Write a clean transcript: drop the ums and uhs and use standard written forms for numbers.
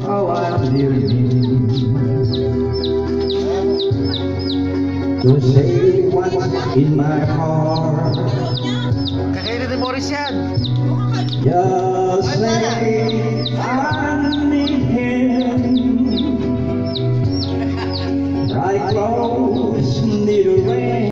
Oh, dear me, to say what's in my heart. Carrera de Morris yan. Just say